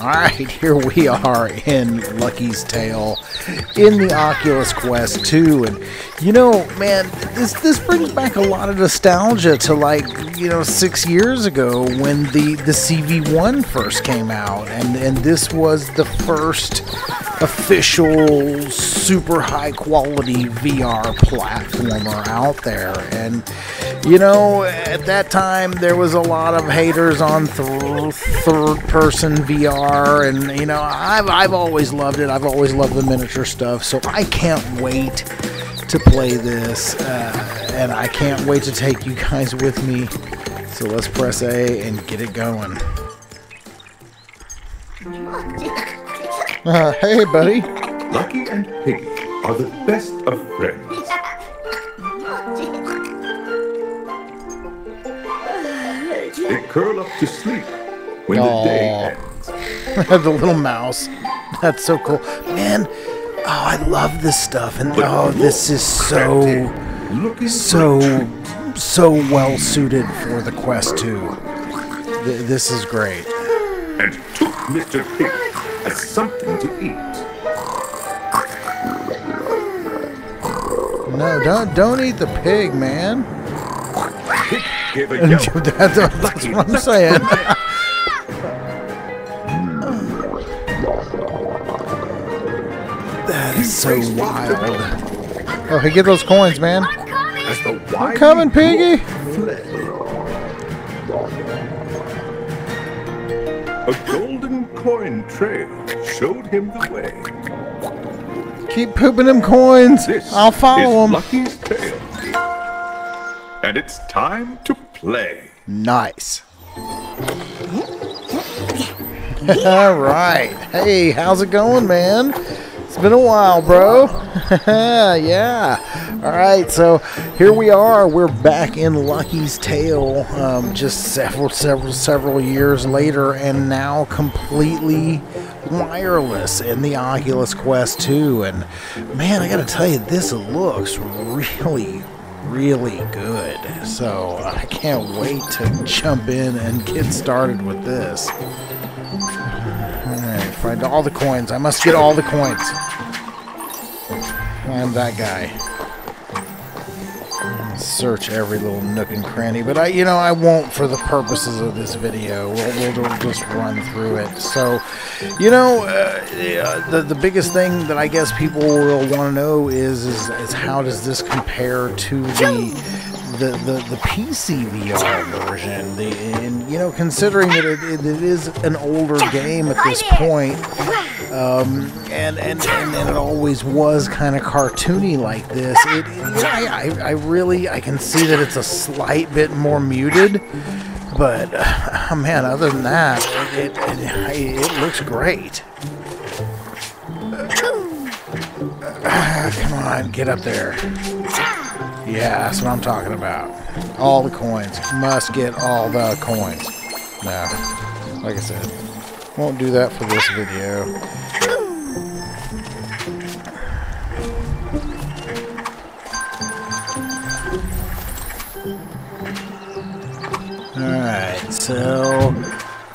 Alright, here we are in Lucky's Tale in the Oculus Quest 2, and you know, man, this brings back a lot of nostalgia to, like, you know, 6 years ago when the CV1 first came out, and this was the first official super high quality VR platformer out there. And you know, at that time there was a lot of haters on third person VR, and you know, I've always loved it. I've always loved the miniature stuff, so I can't wait to play this, and I can't wait to take you guys with me. So let's press A and get it going. Hey buddy. Lucky and Piggy are the best of friends. They curl up to sleep when the day ends. The little mouse. That's so cool. Man, oh, I love this stuff. And but oh, this is so well suited for the Quest 2. This is great. And took Mr. Pig as something to eat. No, don't eat the pig, man. Pig gave a yell. That's what I'm saying. That is so wild. Oh, hey, get those coins, man. I'm coming, Piggy. A golden coin trail showed him the way. Keep pooping them coins. I'll follow him. Lucky's Tale. And it's time to play. Nice. All right. Hey, how's it going, man? It's been a while, bro. Yeah. All right. So here we are. We're back in Lucky's Tale, just several years later, and now completely wireless in the Oculus Quest 2. And man, I gotta tell you, this looks really good. So I can't wait to jump in and get started with this. Alright, find all the coins. I must get all the coins. I'm that guy. Search every little nook and cranny, but I won't for the purposes of this video. We'll just run through it. So, you know, the biggest thing that I guess people will want to know is how does this compare to the PC VR version? And you know, considering that it is an older game at this point, and it always was kind of cartoony like this, I can see that it's a slight bit more muted, but oh man, other than that, it looks great. Come on, get up there. Yeah, that's what I'm talking about. All the coins. Must get all the coins. No, like I said, won't do that for this video. Alright, so,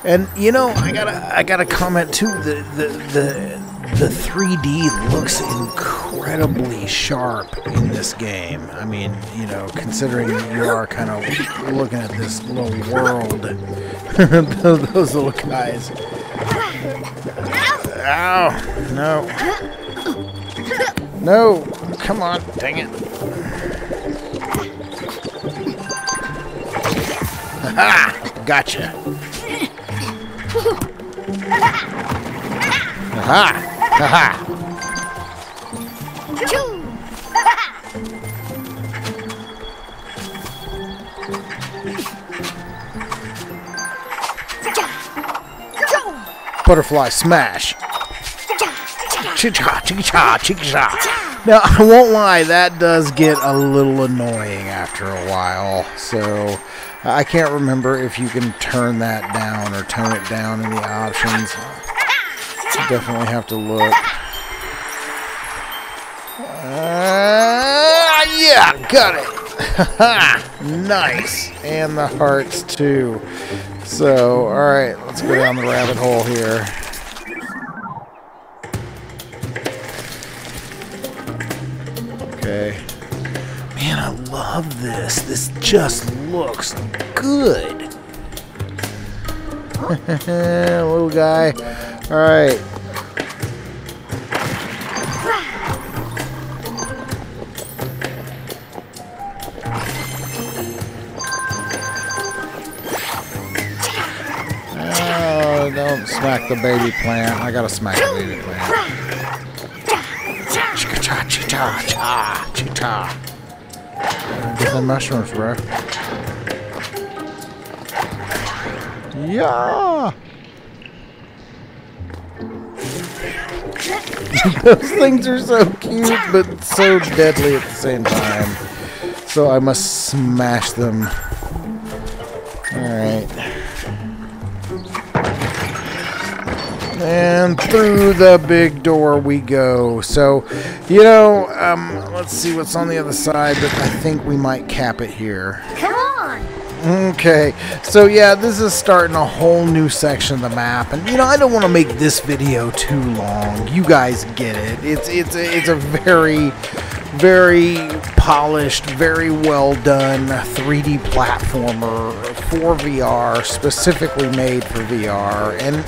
and you know, I gotta comment too, the 3D looks incredibly sharp in this game. I mean, you know, considering you are kind of looking at this little world, those little guys. Ow! No. No! Come on, dang it. Ha! Gotcha! Aha! Haha! Butterfly smash. Chicha, chicha, chicha. Now, I won't lie, that does get a little annoying after a while. So, I can't remember if you can turn that down or tone it down in the options. Definitely have to look. Yeah, got it. Nice. And the hearts too. So, all right, let's go down the rabbit hole here. Okay. Man, I love this. This just looks good. Little guy. All right. Oh, don't smack the baby plant. I gotta smack the baby plant. Chika-cha, chita, cha, chita. Get the mushrooms, bro. Yeah. Those things are so cute, but so deadly at the same time. So I must smash them. Alright. And through the big door we go. So, you know, let's see what's on the other side, but I think we might cap it here. Come on! Okay, so yeah, this is starting a whole new section of the map, and you know, I don't want to make this video too long. You guys get it. It's a very, very polished, very well done 3D platformer for VR, specifically made for VR, and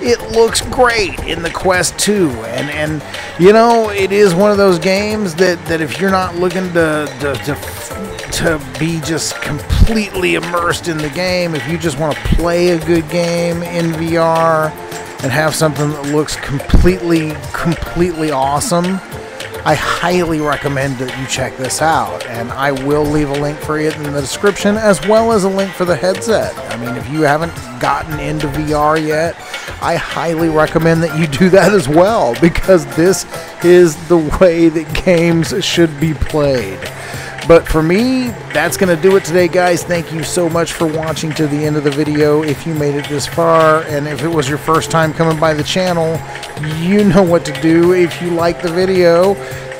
it looks great in the Quest 2, and you know, it is one of those games that if you're not looking to be just completely immersed in the game, if you just want to play a good game in VR and have something that looks completely awesome, I highly recommend that you check this out, and I will leave a link for it in the description, as well as a link for the headset. I mean, if you haven't gotten into VR yet, I highly recommend that you do that as well, because this is the way that games should be played. But for me, that's going to do it today, guys. Thank you so much for watching to the end of the video if you made it this far. And if it was your first time coming by the channel, you know what to do. If you like the video,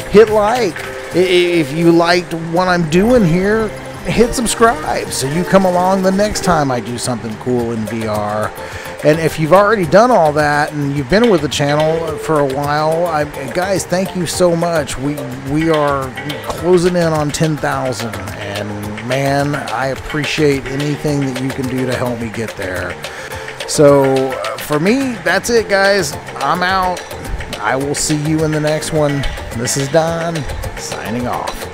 hit like. If you liked what I'm doing here, hit subscribe so you come along the next time I do something cool in VR. And if you've already done all that and you've been with the channel for a while, guys, thank you so much. We are closing in on 10,000, and man, I appreciate anything that you can do to help me get there. So for me, that's it, guys. I'm out. I will see you in the next one. This is Don, signing off.